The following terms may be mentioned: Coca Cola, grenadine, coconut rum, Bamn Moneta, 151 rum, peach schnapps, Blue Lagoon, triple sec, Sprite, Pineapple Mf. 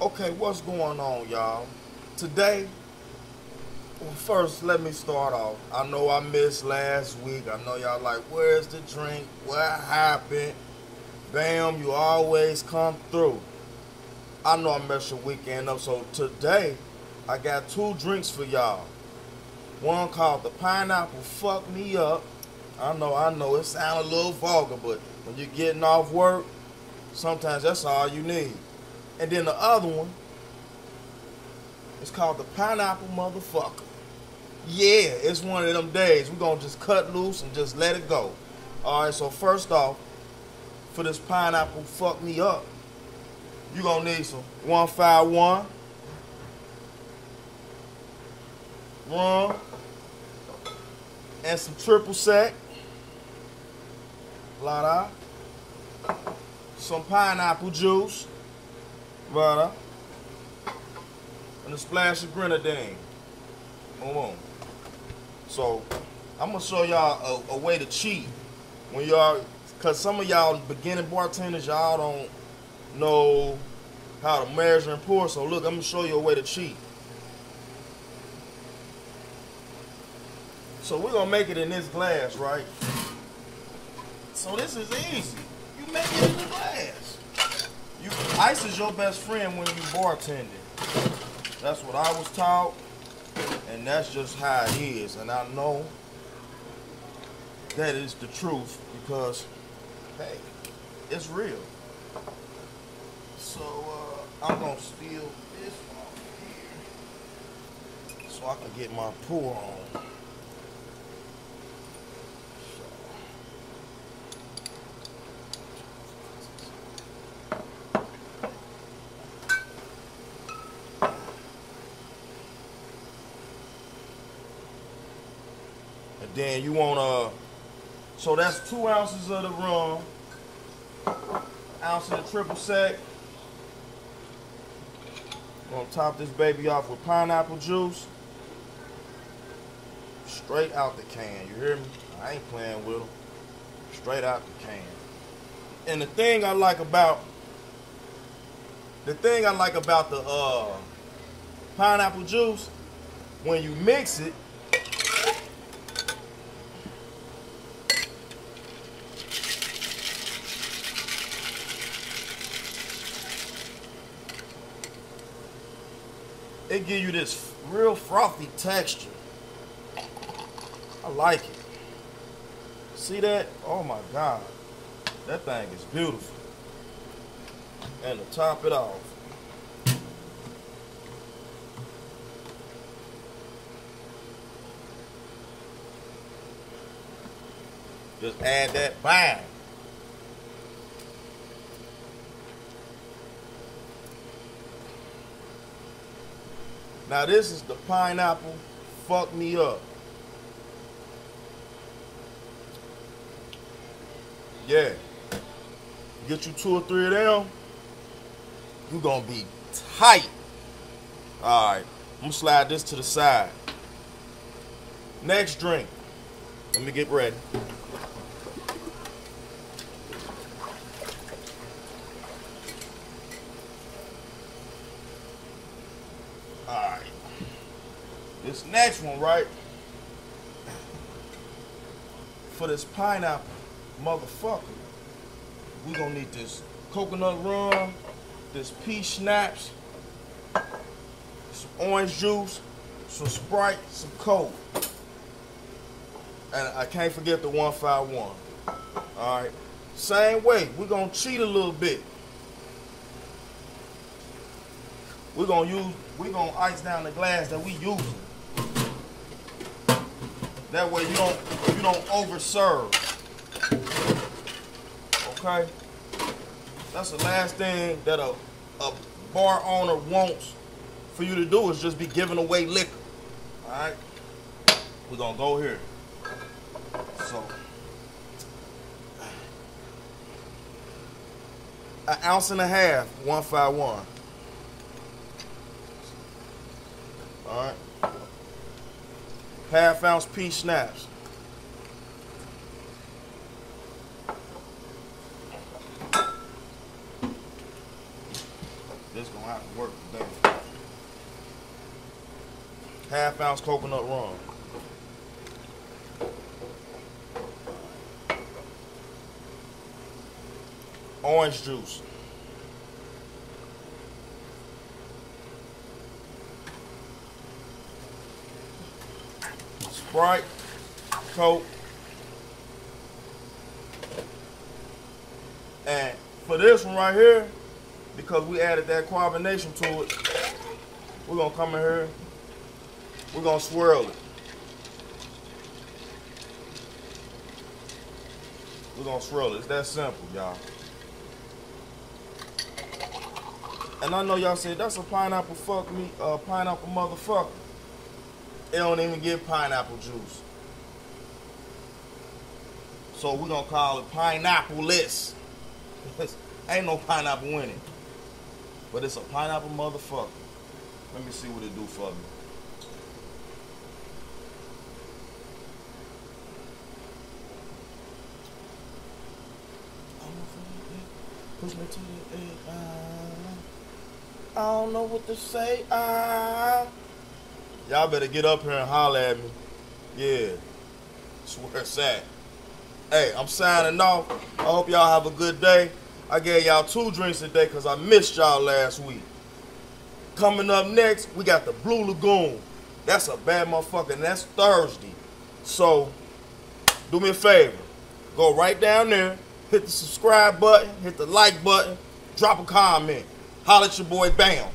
Okay, what's going on, y'all? Today, well, first, let me start off. I know I missed last week. I know y'all like, where's the drink? What happened? Bam, you always come through. I know I messed your weekend up, so today, I got two drinks for y'all. One called the Pineapple Fuck Me Up. I know, it sounds a little vulgar, but when you're getting off work, sometimes that's all you need. And then the other one is called the Pineapple Motherfucker. Yeah, it's one of them days. We're going to just cut loose and just let it go. All right, so first off, for this Pineapple Fuck Me Up, you're going to need some 151 rum and some triple sec. La da. Some pineapple juice. Butter and a splash of grenadine. Come on. So I'm gonna show y'all a way to cheat when y'all, cause some of y'all beginning bartenders, y'all don't know how to measure and pour. So look, I'm gonna show you a way to cheat. So we're gonna make it in this glass, right? So this is easy. You make it in the glass. Ice is your best friend when you bartending. That's what I was taught, and that's just how it is. And I know that is the truth because, hey, it's real. So I'm gonna steal this off here so I can get my pour on. Then you want to, so that's 2 ounces of the rum, 1 ounce of the triple sec. I'm going to top this baby off with pineapple juice. Straight out the can, you hear me? I ain't playing with them. Straight out the can. And the thing I like about the pineapple juice, when you mix it, it give you this real frothy texture. I like it. See that? Oh my God. That thing is beautiful. And to top it off, just add that bang. Now this is the Pineapple Fuck Me Up. Yeah. Get you 2 or 3 of them, you're going to be tight. All right. I'm going to slide this to the side. Next drink. Let me get ready. This next one, right? For this pineapple motherfucker, we gonna need this coconut rum, this peach schnapps, some orange juice, some Sprite, some Coke. And I can't forget the 151. All right, same way, we're gonna cheat a little bit. We're gonna ice down the glass that we using. That way you don't over-serve. Okay? That's the last thing that a bar owner wants for you to do is just be giving away liquor. Alright? We're gonna go here. So 1.5 ounces, 151. Alright. 1/2 ounce peach schnapps. 1 ounce. This gonna have to work. 1/2 ounce coconut rum. Orange juice. Sprite, Coke. And for this one right here, because we added that carbonation to it, we're gonna come in here, we're gonna swirl it. We're gonna swirl it. It's that simple, y'all. And I know y'all said, that's a pineapple fuck me, pineapple motherfucker. They don't even give pineapple juice. So we're gonna call it pineapple-less. Ain't no pineapple in it. But it's a pineapple motherfucker. Let me see what it do for me. Push me to the edge. I don't know what to say. Y'all better get up here and holler at me. Yeah. That's where it's at. Hey, I'm signing off. I hope y'all have a good day. I gave y'all 2 drinks today because I missed y'all last week. Coming up next, we got the Blue Lagoon. That's a bad motherfucker, and that's Thursday. So, do me a favor. Go right down there. Hit the subscribe button. Hit the like button. Drop a comment. Holler at your boy, Bam.